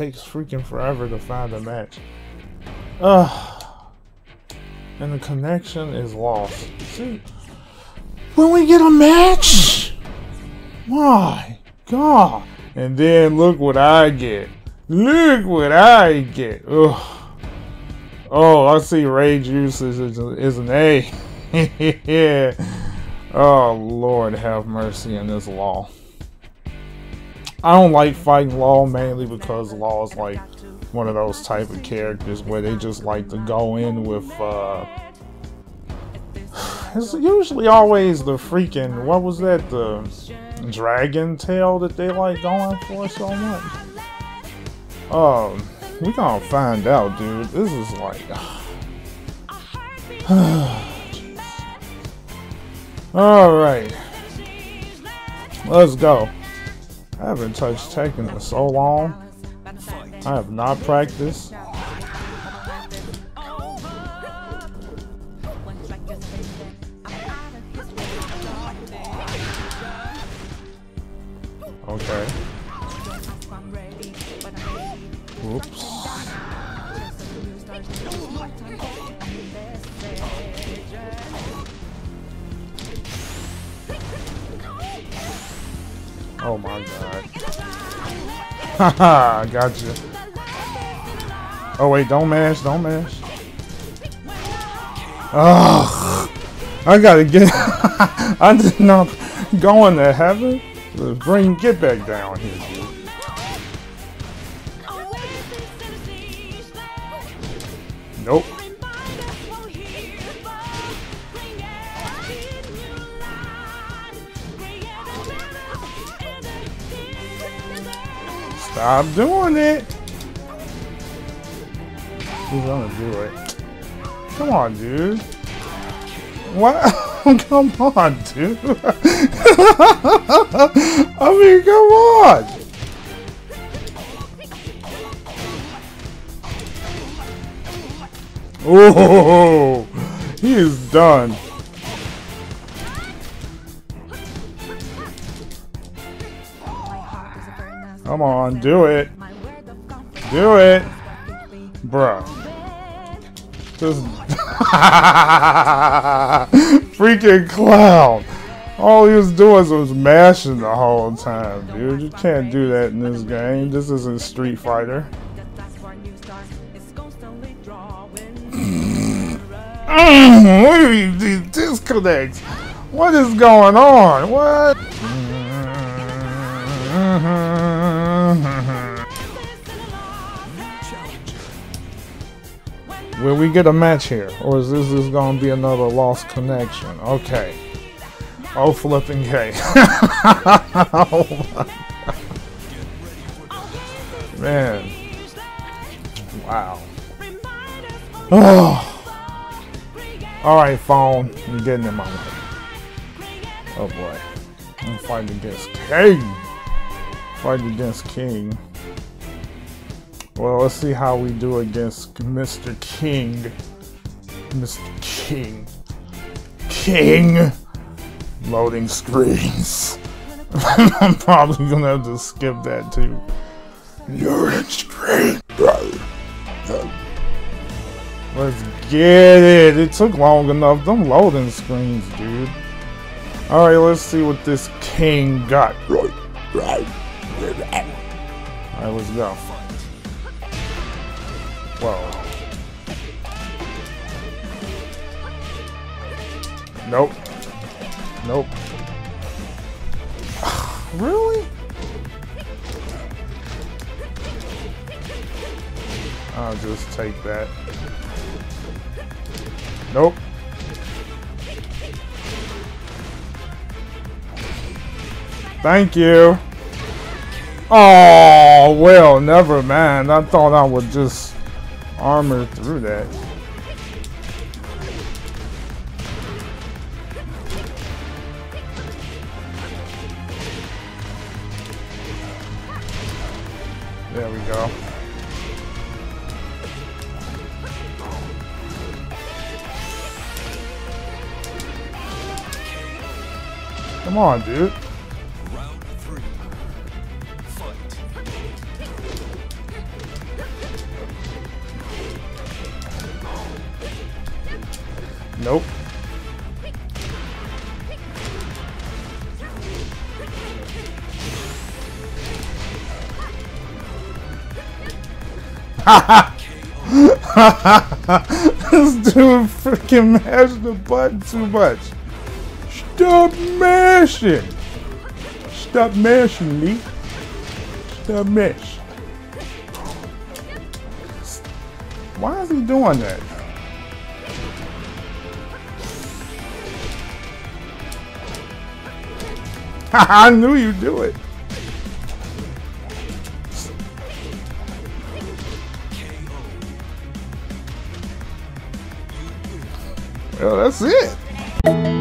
takes freaking forever to find a match. And the connection is lost. See, when we get a match, my God! And then look what I get. Look what I get. Ugh. Oh, I see Rage Juice is an A. Yeah. Oh, Lord have mercy in this Law. I don't like fighting Law mainly because Law is like one of those type of characters where they just like to go in with, it's usually always the freaking, what was that, the dragon tail that they like going for so much. We gonna find out, dude. This is like, alright, let's go. I haven't touched Tekken in so long. I have not practiced. Okay. Oops. Oh my God. Haha, gotcha. Oh wait, don't mash, don't mash. Ugh, I gotta get, I did not go into heaven. Bring, get back down here, dude. Nope. Stop doing it. He's gonna do it. Come on, dude. What? Come on, dude. I mean, come on. Oh, he is done. Come on, do it. Do it. Bruh. Just. Freaking clown! All he was doing was mashing the whole time, dude. You can't do that in this game. This isn't Street Fighter. What are these disconnects? What is going on? What? Will we get a match here, or is this just gonna be another lost connection? Okay. Oh, flipping K. Oh my God. Man. Wow. Oh. Alright, phone. You're getting in my way. Oh boy. I'm fighting against King. Fighting against King. Well, let's see how we do against Mr. King. Mr. King. King! Loading screens. I'm probably gonna have to skip that too. You're in screen. Let's get it. It took long enough. Them loading screens, dude. Alright, let's see what this King got. Alright, let's go. Whoa. Nope. Nope. Really? I'll just take that. Nope. Thank you. Oh, well, never mind. I thought I would just armor through that. There we go. Come on, dude. Nope. This dude freaking mashed the button too much. Stop mashing! Stop mashing, Lee. Stop mash. Why is he doing that? I knew you'd do it. Well, that's it.